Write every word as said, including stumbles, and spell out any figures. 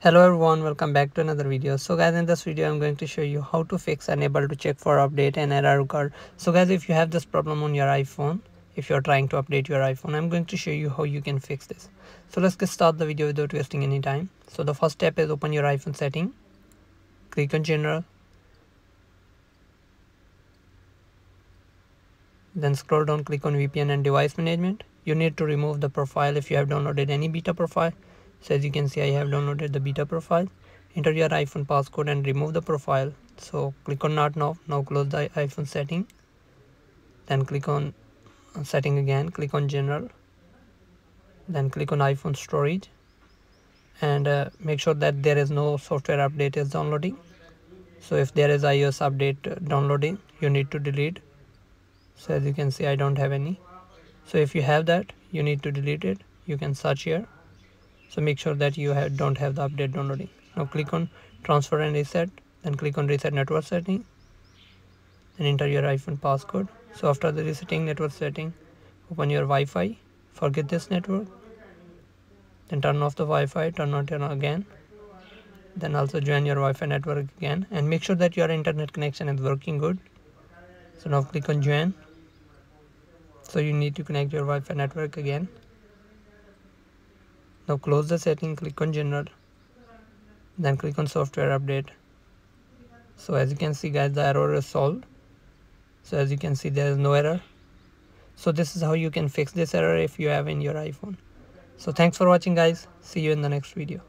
Hello everyone, welcome back to another video. So guys, in this video I'm going to show you how to fix unable to check for update and error card. So guys, if you have this problem on your iPhone, if you're trying to update your iPhone, I'm going to show you how you can fix this. So let's get start the video without wasting any time. So the first step is open your iPhone setting, click on general, then scroll down, click on V P N and device management. You need to remove the profile if you have downloaded any beta profile. So as you can see, I have downloaded the beta profile. Enter your iPhone passcode and remove the profile. So click on not now. Now close the iPhone setting. Then click on setting again. Click on general. Then click on iPhone storage. And uh, make sure that there is no software update is downloading. So if there is iOS update downloading, you need to delete. So as you can see, I don't have any. So if you have that, you need to delete it. You can search here. So make sure that you have, don't have the update downloading. Now click on transfer and reset, then click on reset network setting and enter your iPhone passcode. So after the resetting network setting, open your Wi-Fi, forget this network, then turn off the Wi-Fi, turn on turn on again, then also join your Wi-Fi network again and make sure that your internet connection is working good. So now click on join. So you need to connect your Wi-Fi network again. Now close the setting, click on general, then click on software update. So as you can see guys, the error is solved. So as you can see, there is no error. So this is how you can fix this error if you have in your iPhone. So thanks for watching guys. See you in the next video.